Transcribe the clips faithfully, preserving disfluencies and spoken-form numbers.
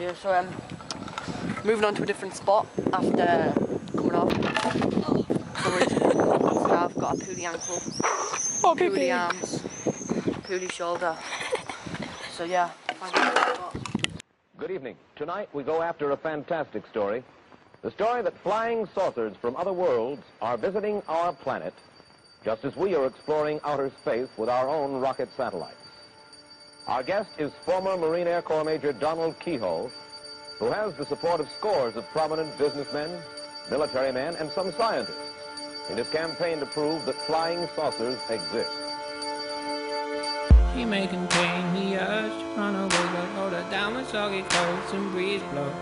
here. So um, moving on to a different spot after coming off. So I've got a pooly ankle, oh, pooly pee -pee. arms, pooly shoulder. So yeah. Good evening. Tonight we go after a fantastic story. The story that flying saucers from other worlds are visiting our planet, just as we are exploring outer space with our own rocket satellites. Our guest is former Marine Air Corps Major Donald Kehoe, who has the support of scores of prominent businessmen, military men, and some scientists in his campaign to prove that flying saucers exist. She may contain the urge to run away, but hold her down with soggy clothes and breeze blows.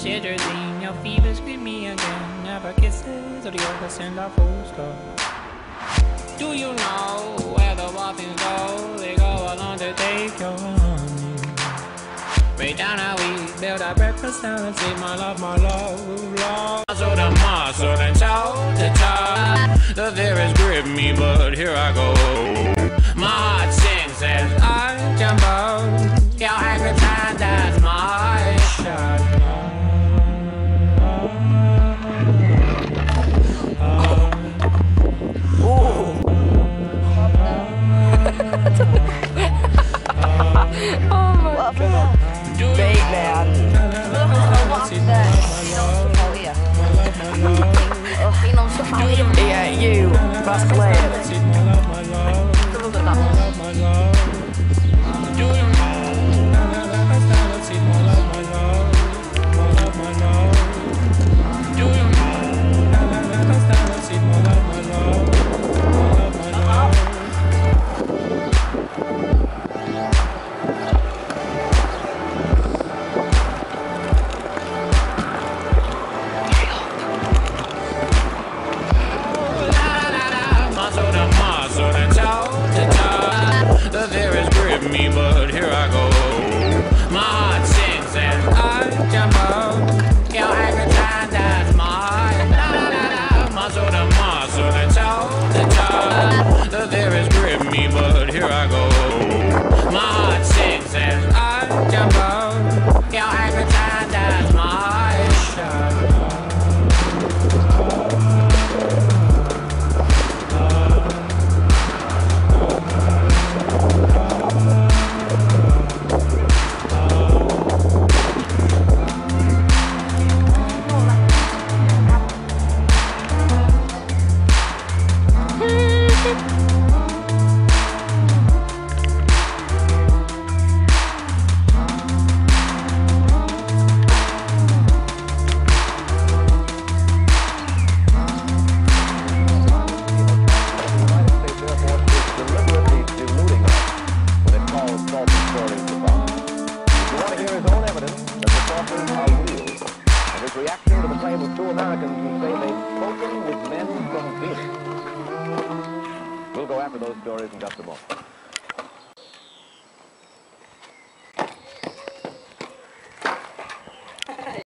Shivering, your fever scream me again. Never kisses or the other send our full store. Do you know where the waffles go? They go along to take your honey. Right down how we build our breakfast down and say, my love, my love, love. So the muscle and toe to toe. The fear has gripped me, but here I go. My heart sings as I jump out. Your angry time, that's my shot. Yeah, you, best player. Me, but here I go. My heart sings and I jump out. Yo, every time that's mine. Muscle to muscle and toe to toe. The fear has gripped me, but here I go. My heart sings and I jump out. Yo, every time that's mine. Shut up. We'll go after those stories in just a moment.